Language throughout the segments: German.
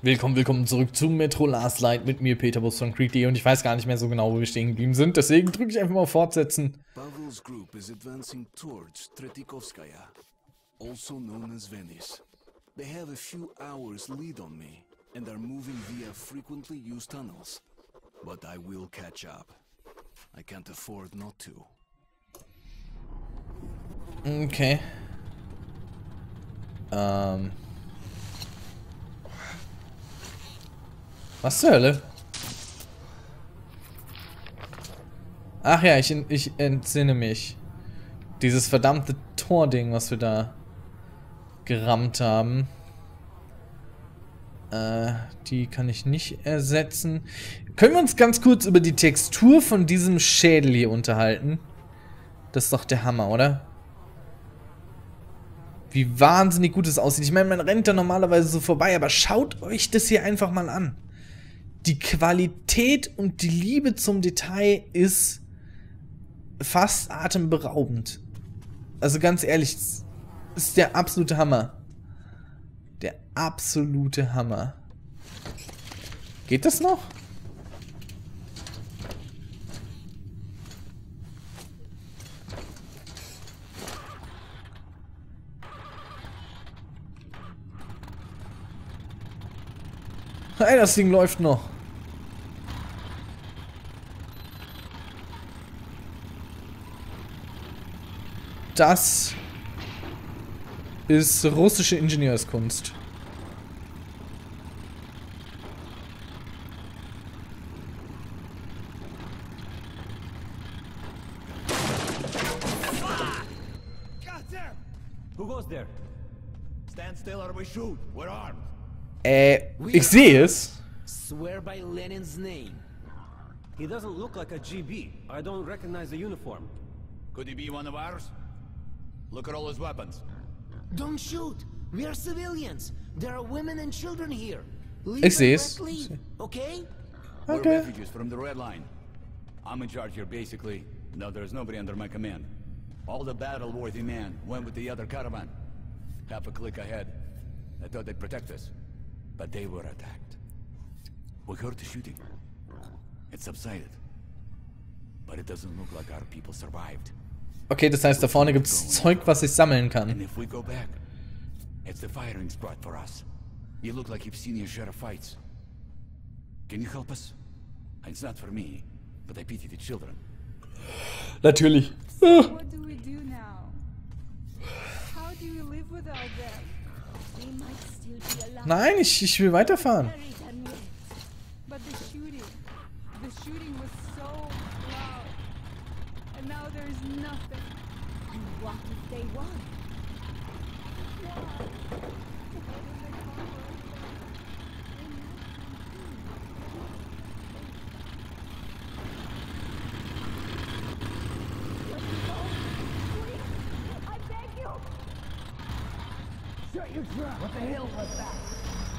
Willkommen zurück zum Metro Last Light mit mir, Peterbus von Creet.de, und ich weiß gar nicht mehr so genau, wo wir stehen geblieben sind, deswegen drücke ich einfach mal auf Fortsetzen. Okay. Was zur Hölle? Ach ja, ich entsinne mich. Dieses verdammte Tording, was wir da gerammt haben. Die kann ich nicht ersetzen. Können wir uns ganz kurz über die Textur von diesem Schädel hier unterhalten? Das ist doch der Hammer, oder? Wie wahnsinnig gut es aussieht. Ich meine, man rennt da normalerweise so vorbei, aber schaut euch das hier einfach mal an. Die Qualität und die Liebe zum Detail ist fast atemberaubend. Also ganz ehrlich, das ist der absolute Hammer. Der absolute Hammer. Geht das noch? Hey, das Ding läuft noch. Das ist russische Ingenieurskunst. Ich sehe es. Swear by Lenin's name. He doesn't look like a GB. I don't recognize the uniform. Could he be one of ours? Look at all his weapons. Don't shoot. We are civilians. There are women and children here. Ich sehe es. Okay? We're refugees from the Red Line. I'm in charge here basically. Now there's nobody under my command. All the battle-worthy men went with the other caravan. Half a click ahead. I thought they'd protect us. But they were attacked. We heard the shooting. It subsided. But it doesn't look like our people survived. Okay, das heißt, da vorne gibt's Zeug, was ich sammeln kann. And if we go back, it's the firing squad for us. You look like you've seen your share of fights. Can you help us? It's not for me, but I pity the children. Natürlich. So what do we do now? How do you live without them? Nein, ich will weiterfahren. What the hell was that?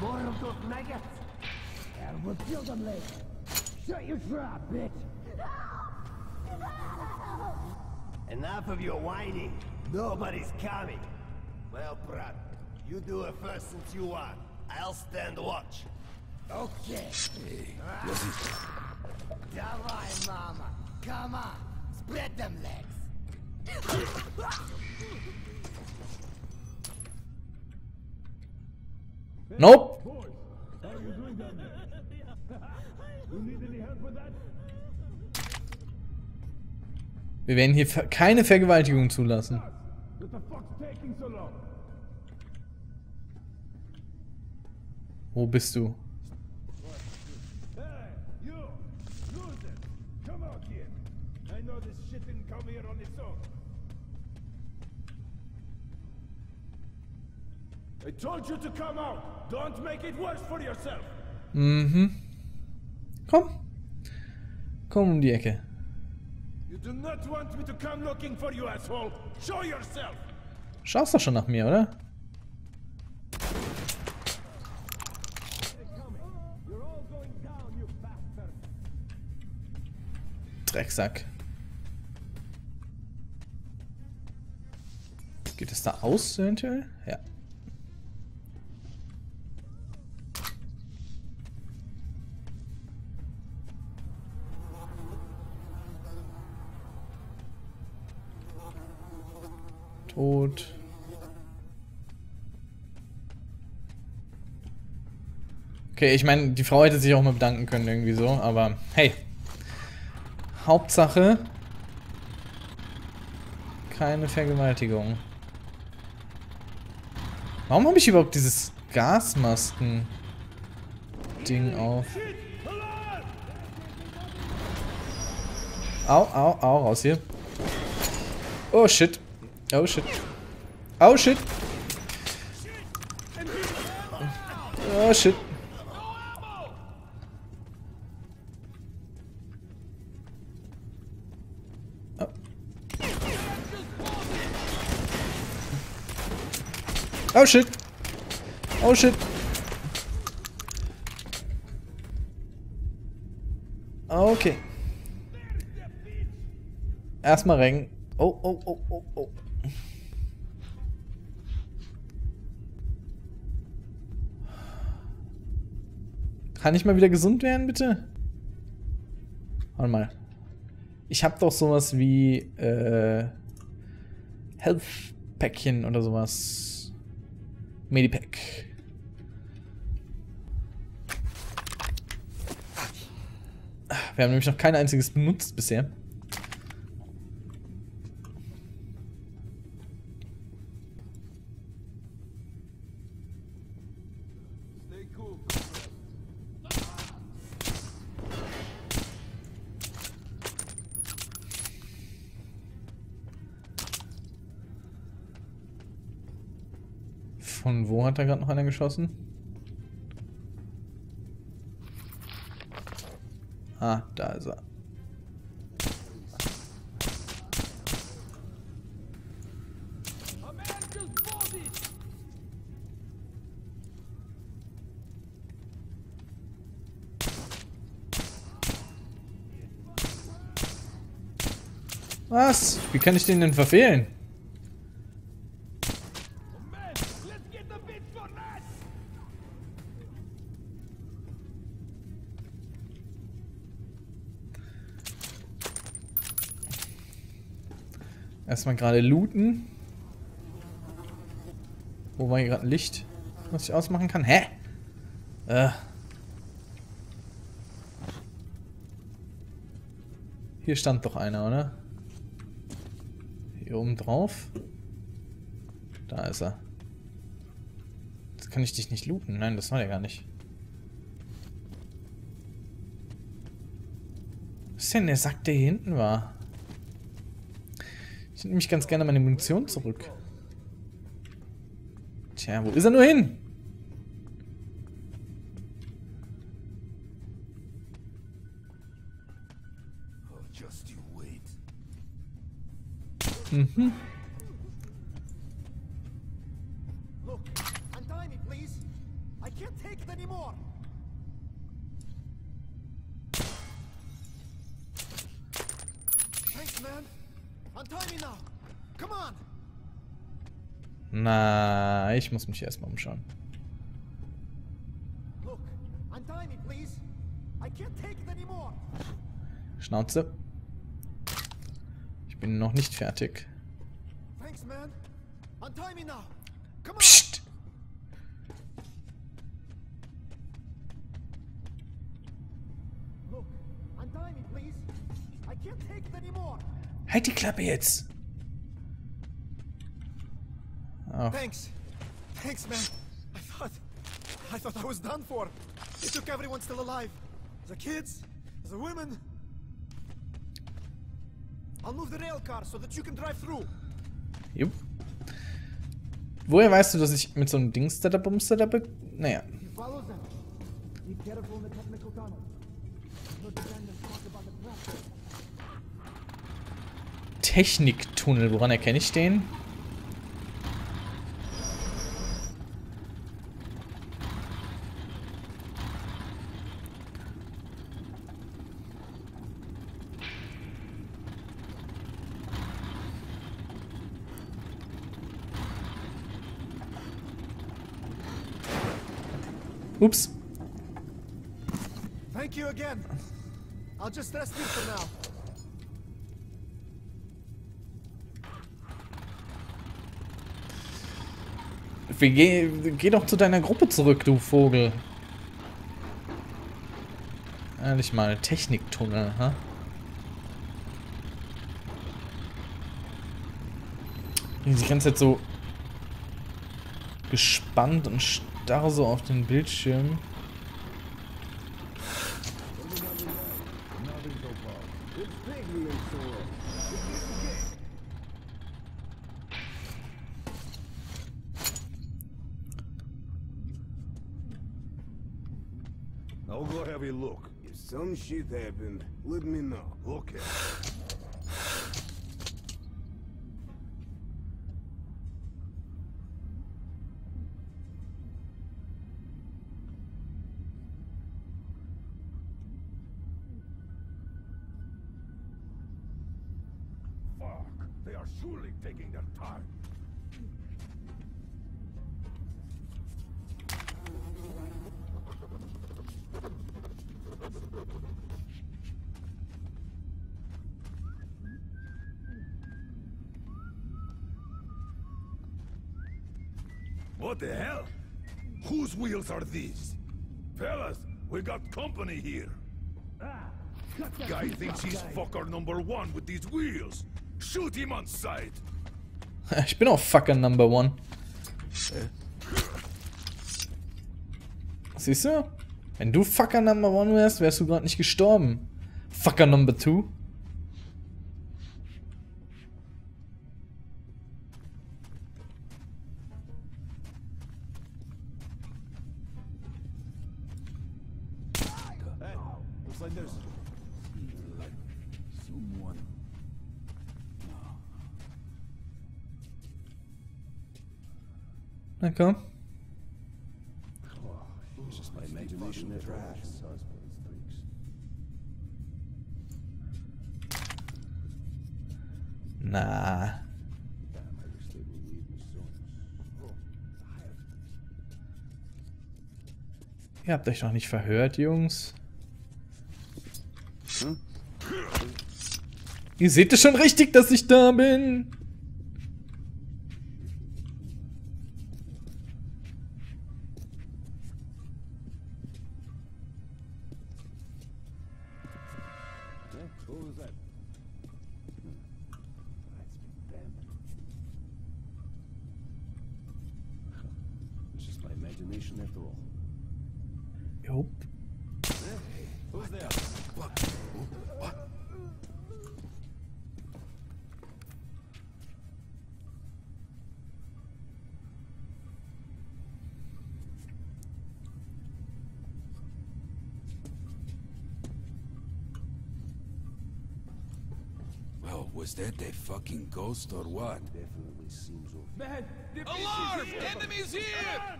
More of those maggots? And we'll kill them later. Shut your trap, bitch! No! Enough of your whining. Nobody's coming. Well, Brad, you do it first since you won. I'll stand watch. Okay. Hey, what's this? Давай, mama. Come on. Spread them legs. Nope. Wir werden hier keine Vergewaltigung zulassen. Wo bist du? I told you to come out. Don't make it worse for yourself. Mhm. Komm um die Ecke. You do not want me to come looking for you, asshole. Show yourself. Schaust doch schon nach mir, oder? Drecksack. Geht es da aus eventuell? Ja. Tot. Okay, ich meine, die Frau hätte sich auch mal bedanken können irgendwie so, aber hey. Hauptsache keine Vergewaltigung. Warum habe ich überhaupt dieses Gasmasken-Ding auf? Au, au, au, raus hier. Oh shit. Oh shit. Oh shit. Oh shit. Oh shit. Oh shit. Okay. Erstmal ringen. Oh, oh, oh, oh, oh. Kann ich mal wieder gesund werden, bitte? Warte mal. Ich hab doch sowas wie Health-Päckchen oder sowas. Medipack. Wir haben nämlich noch kein einziges benutzt bisher. Von wo hat da gerade noch einer geschossen? Ah, da ist er. Was? Wie kann ich den denn verfehlen? Erstmal gerade looten. Wo war hier gerade ein Licht, was ich ausmachen kann? Hä? Hier stand doch einer, oder? Hier oben drauf. Da ist er. Jetzt kann ich dich nicht looten. Nein, das war der gar nicht. Was ist denn der Sack, der hier hinten war? Ich nehme mich ganz gerne meine Munition zurück. Tja, wo ist er nur hin? Mhm. Na, ich muss mich erstmal umschauen. Schnauze. Ich bin noch nicht fertig. Psst. Halt die Klappe jetzt! Oh. Thanks, man. I thought I was done for. They took everyone still alive. The kids, the women. I'll move the rail car so that you can drive through. Jupp. Woher weißt du, dass ich mit so einem Dings da bumster da bin? Naja. Techniktunnel, woran erkenne ich den? Ups. Thank you again. I'll just rest you for now. Geh doch zu deiner Gruppe zurück, du Vogel. Ehrlich mal, Techniktunnel, ha? Die ganze Zeit so gespannt und starr so auf den Bildschirm. I'll go have a look. If some shit happened, let me know. Okay. What the hell? Whose wheels are these? Fellas, we got company here. Ah, guy thinks he's fucker number one with these wheels. Shoot him on sight. Ich bin auch fucker number one. Siehst du? Wenn du fucker number one wärst, wärst du gerade nicht gestorben. Fucker number two. Na komm. Na. Ihr habt euch noch nicht verhört, Jungs. Hm? Ihr seht es schon richtig, dass ich da bin. Was that a fucking ghost or what? Definitely seems over. Man, the alarm! Enemies here!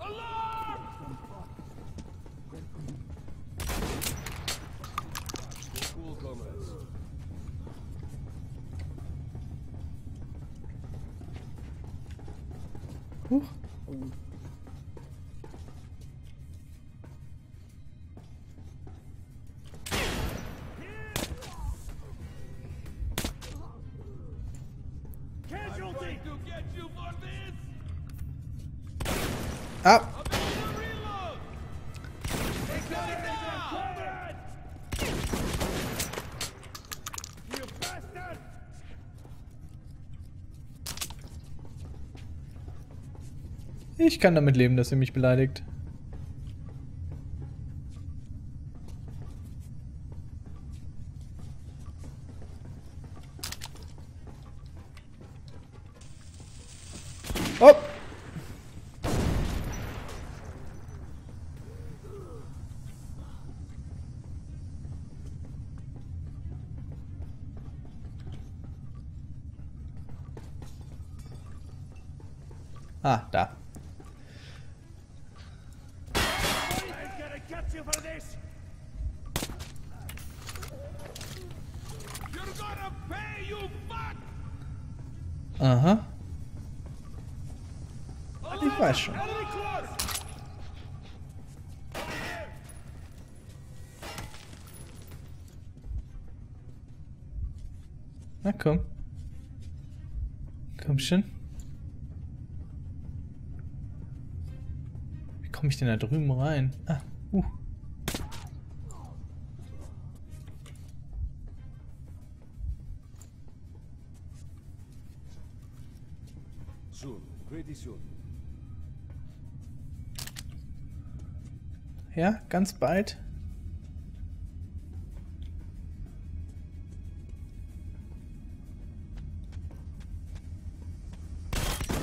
Alarm! Cool comments. Ah! Ich kann damit leben, dass ihr mich beleidigt. Oh! Ah, da. Aha. Ich weiß schon. Na komm. Komm schon. komme ich denn da drüben rein? Ah, Ja, ganz bald.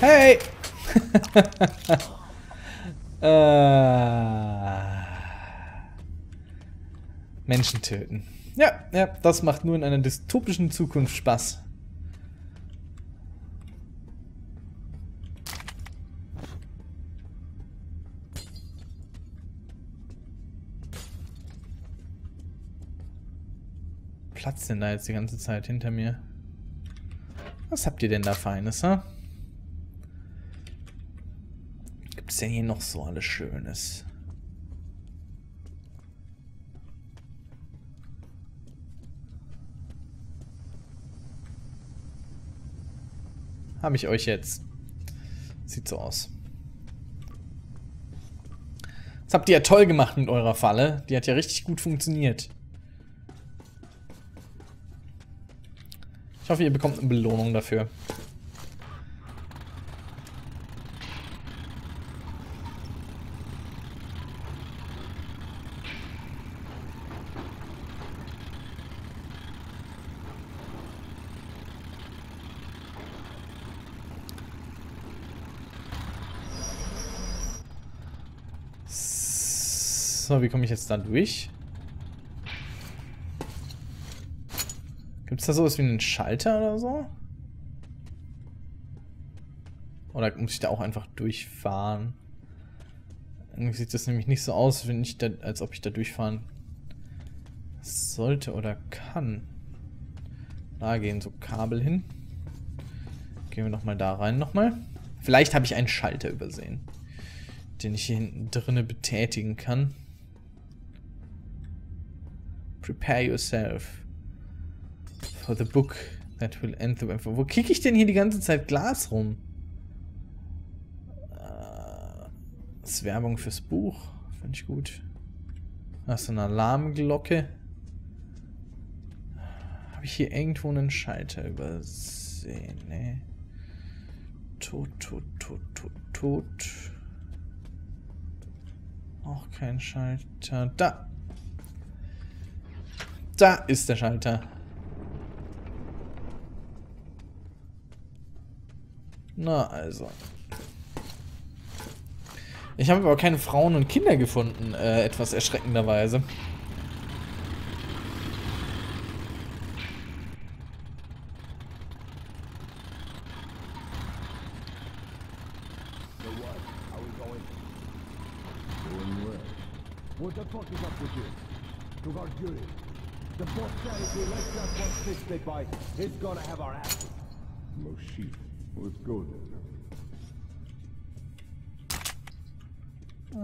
Hey! Menschen töten. Ja, das macht nur in einer dystopischen Zukunft Spaß. Platzt denn da jetzt die ganze Zeit hinter mir? Was habt ihr denn da Feines, ha? Gibt's denn hier noch so alles Schönes? Hab ich euch jetzt. Sieht so aus. Das habt ihr ja toll gemacht mit eurer Falle. Die hat ja richtig gut funktioniert. Ich hoffe, ihr bekommt eine Belohnung dafür. So, wie komme ich jetzt da durch? Gibt es da sowas wie einen Schalter oder so? Oder muss ich da auch einfach durchfahren? Irgendwie sieht das nämlich nicht so aus, wenn ich da, als ob ich da durchfahren sollte oder kann. Da gehen so Kabel hin. Gehen wir nochmal da rein nochmal. Vielleicht habe ich einen Schalter übersehen, den ich hier hinten drinne betätigen kann. Prepare yourself for the book that will end the web. Wo kicke ich denn hier die ganze Zeit Glas rum? Das ist Werbung fürs Buch. Finde ich gut. Da ist so eine Alarmglocke. Habe ich hier irgendwo einen Schalter übersehen? Nee. Tot. Auch kein Schalter. Da! Da ist der Schalter. Na also. Ich habe aber auch keine Frauen und Kinder gefunden, etwas erschreckenderweise.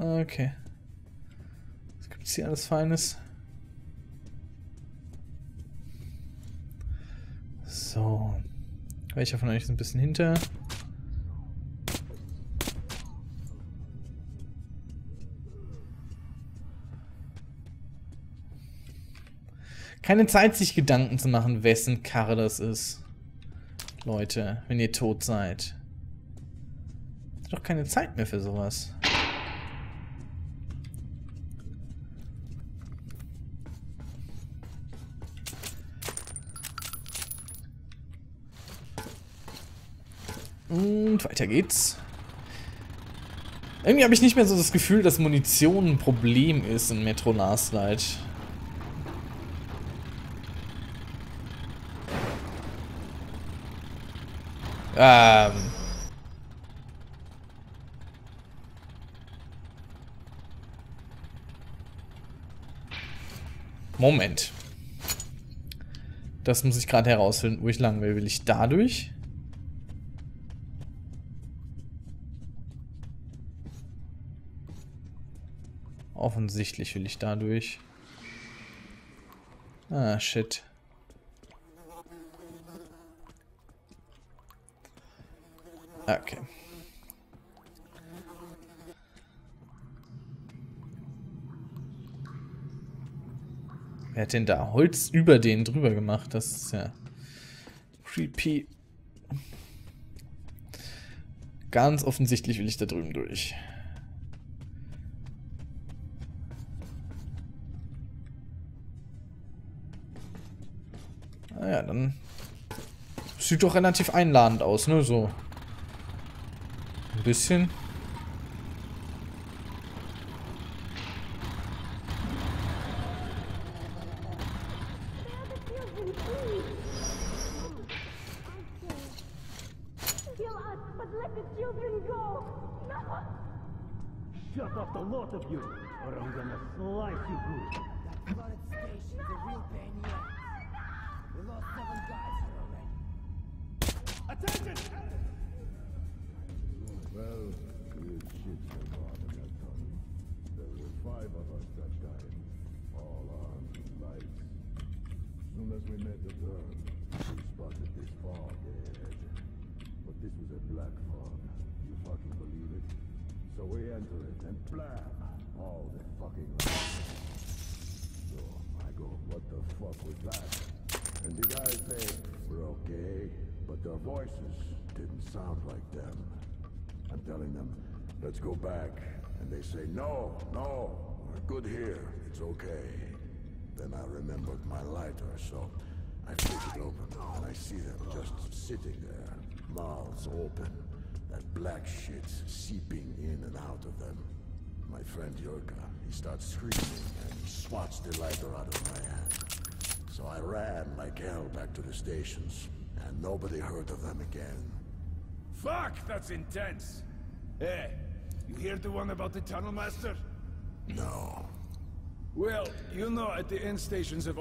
Okay. Was gibt's hier alles Feines? So. Welcher von euch ist ein bisschen hinter? Keine Zeit, sich Gedanken zu machen, wessen Karre das ist. Leute, wenn ihr tot seid. Habt doch keine Zeit mehr für sowas. Und weiter geht's. Irgendwie habe ich nicht mehr so das Gefühl, dass Munition ein Problem ist in Metro Last Light. Moment. Das muss ich gerade herausfinden, wo ich lang will. Will ich dadurch? Offensichtlich will ich dadurch. Ah, shit. Okay. Wer hat denn da Holz über den drüber gemacht? Das ist ja creepy. Ganz offensichtlich will ich da drüben durch. Naja, dann... Sieht doch relativ einladend aus, ne? So. Ein bisschen. Open, that black shit's seeping in and out of them. My friend Yurka, he starts screaming and he swats the lighter out of my hand. So I ran like hell back to the stations, and nobody heard of them again. Fuck, that's intense! Hey, you hear the one about the Tunnelmaster? No. Well, you know at the end stations of...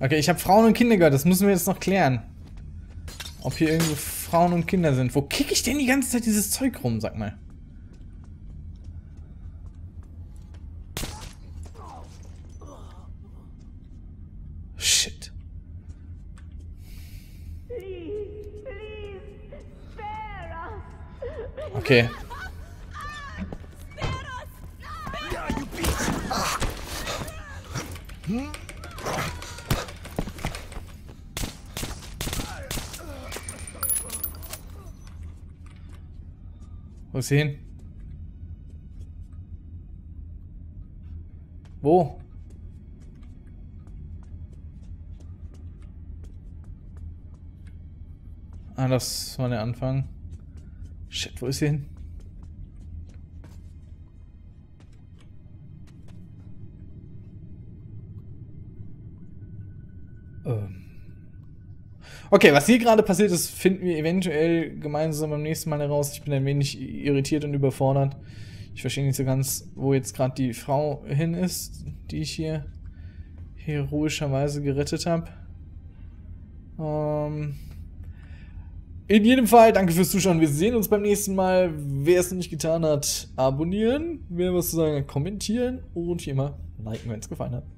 Okay, ich habe Frauen und Kinder gehört, das müssen wir jetzt noch klären. Ob hier irgendwo Frauen und Kinder sind. Wo kicke ich denn die ganze Zeit dieses Zeug rum, sag mal? Shit. Okay. Wo ist sie hin? Wo? Ah, das war der Anfang. Shit, wo ist sie hin? Okay, was hier gerade passiert ist, finden wir eventuell gemeinsam beim nächsten Mal heraus. Ich bin ein wenig irritiert und überfordert. Ich verstehe nicht so ganz, wo jetzt gerade die Frau hin ist, die ich hier heroischerweise gerettet habe. In jedem Fall, danke fürs Zuschauen. Wir sehen uns beim nächsten Mal. Wer es noch nicht getan hat, abonnieren. Wer was zu sagen, kommentieren. Und wie immer, liken, wenn es gefallen hat.